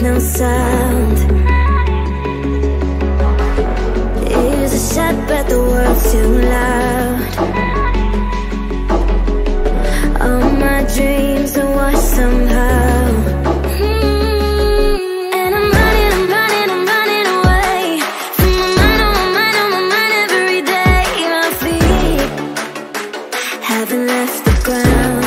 there's no sound. Ears are shut, but the world's too loud. All my dreams are washed somehow. And I'm running, away from my mind, on my mind, every day. My feet haven't left the ground.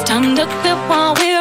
Stand up, people.